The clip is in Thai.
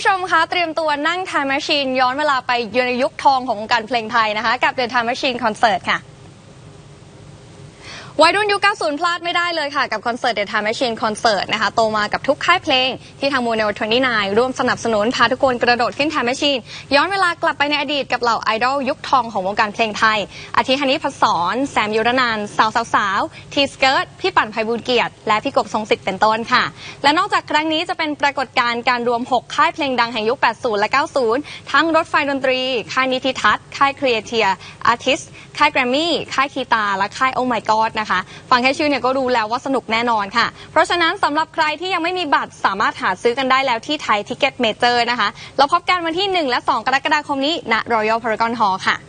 ผู้ชมคะเตรียมตัวนั่ง Time Machine ย้อนเวลาไปในยุคทองของวงการเพลงไทยนะคะกับ The Time Machine Concert ค่ะวัยรุ่นยุค 90 พลาดไม่ได้เลยค่ะกับคอนเสิร์ต The Time Machine Concert นะคะโตมากับทุกค่ายเพลงที่ทาง Mono29 ร่วมสนับสนุนพาทุกคนกระโดดขึ้น Time Machine ย้อนเวลากลับไปในอดีตกับเหล่าไอดอลยุคทองของวงการเพลงไทยอาทิฮันนี่ภัสสรแซมยุรนันท์สาวทีสเกิร์ตพี่ปั่นไพบูลย์เกียรติและพี่กบทรงสิทธิ์เป็นต้นค่ะและนอกจากครั้งนี้จะเป็นปรากฏการณ์การรวม6ค่ายเพลงดังแห่งยุค 80 และ 90 ทั้งรถไฟดนตรีค่ายนิติทัศน์ค่ายครีเอเทียอาร์ติสค่ายแกรมมี่ค่ายคีตาและค่าย Oh My Godฟังแค่ชื่อเนี่ยก็รู้แล้วว่าสนุกแน่นอนค่ะเพราะฉะนั้นสำหรับใครที่ยังไม่มีบัตรสามารถหาซื้อกันได้แล้วที่ไทยทิกเก็ตเมเจอร์นะคะเราพบกันวันที่1และ2 กรกฎาคมนี้ณ Royal Paragon Hall ค่ะ